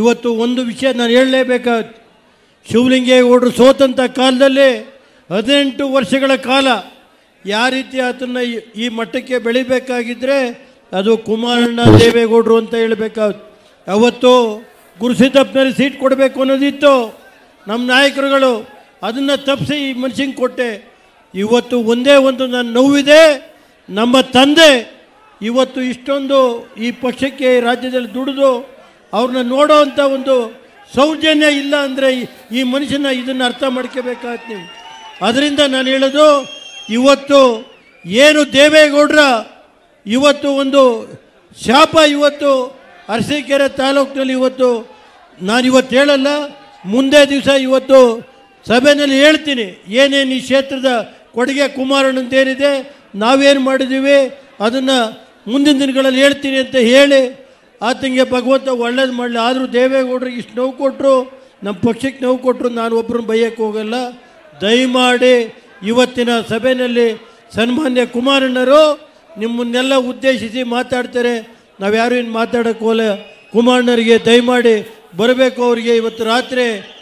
ಇವತ್ತು ಒಂದು ವಿಷಯ ನಾನು ಹೇಳಲೇಬೇಕಾಗುತ್ತೆ. ಶಿವಲಿಂಗೇಗೌಡರು ಸೋತಂಥ ಕಾಲದಲ್ಲಿ 18 ವರ್ಷಗಳ ಕಾಲ ಯಾವ ರೀತಿ ಅದನ್ನು ಈ ಮಟ್ಟಕ್ಕೆ ಬೆಳಿಬೇಕಾಗಿದ್ದರೆ ಅದು ಕುಮಾರಣ್ಣ ದೇವೇಗೌಡರು ಅಂತ ಹೇಳಬೇಕಾಗುತ್ತೆ. ಅವತ್ತು ಗುರುಸಿದ್ದಪ್ಪನಲ್ಲಿ ಸೀಟ್ ಕೊಡಬೇಕು ಅನ್ನೋದಿತ್ತು ನಮ್ಮ ನಾಯಕರುಗಳು, ಅದನ್ನು ತಪ್ಪಿಸಿ ಈ ಮನುಷ್ಯಂಗೆ ಕೊಟ್ಟೆ. ಇವತ್ತು ಒಂದೇ ಒಂದು ನನ್ನ ನೋವಿದೆ, ನಮ್ಮ ತಂದೆ ಇವತ್ತು ಇಷ್ಟೊಂದು ಈ ಪಕ್ಷಕ್ಕೆ ರಾಜ್ಯದಲ್ಲಿ ದುಡಿದು ಅವ್ರನ್ನ ನೋಡೋ ಅಂಥ ಒಂದು ಸೌಜನ್ಯ ಇಲ್ಲ ಅಂದರೆ ಈ ಮನುಷ್ಯನ ಇದನ್ನು ಅರ್ಥ ಮಾಡ್ಕೋಬೇಕಾಯ್ತು ನೀವು. ಅದರಿಂದ ನಾನು ಹೇಳೋದು, ಇವತ್ತು ಏನು ದೇವೇಗೌಡರ ಇವತ್ತು ಒಂದು ಶಾಪ, ಇವತ್ತು ಅರಸೀಕೆರೆ ತಾಲೂಕಿನಲ್ಲಿ ಇವತ್ತು ನಾನಿವತ್ತು ಹೇಳಲ್ಲ, ಮುಂದೆ ದಿವಸ ಇವತ್ತು ಸಭೆಯಲ್ಲಿ ಹೇಳ್ತೀನಿ ಏನೇನು ಈ ಕ್ಷೇತ್ರದ ಕೊಡುಗೆ ಕುಮಾರಣ್ಣಂದೇನಿದೆ, ನಾವೇನು ಮಾಡಿದ್ದೀವಿ ಅದನ್ನು ಮುಂದಿನ ದಿನಗಳಲ್ಲಿ ಹೇಳ್ತೀನಿ ಅಂತ ಹೇಳಿ ಆತನಿಗೆ ಭಗವಂತ ಒಳ್ಳೇದು ಮಾಡಲಿ. ಆದರೂ ದೇವೇಗೌಡರಿಗೆ ಇಷ್ಟು ನೋವು ಕೊಟ್ಟರು, ನಮ್ಮ ಪಕ್ಷಕ್ಕೆ ನೋವು ಕೊಟ್ಟರು, ನಾನು ಒಬ್ಬರನ್ನು ಬೈಯಕ್ಕೆ ಹೋಗಲ್ಲ. ದಯಮಾಡಿ ಇವತ್ತಿನ ಸಭೆಯಲ್ಲಿ ಸನ್ಮಾನ್ಯ ಕುಮಾರಣ್ಣರು ನಿಮ್ಮನ್ನೆಲ್ಲ ಉದ್ದೇಶಿಸಿ ಮಾತಾಡ್ತಾರೆ, ನಾವು ಯಾರು ಇನ್ನು ಮಾತಾಡೋಕ್ಕೋಲ್ಲ. ಕುಮಾರಣ್ಣರಿಗೆ ದಯಮಾಡಿ ಬರಬೇಕು. ಅವರಿಗೆ ಇವತ್ತು ರಾತ್ರಿ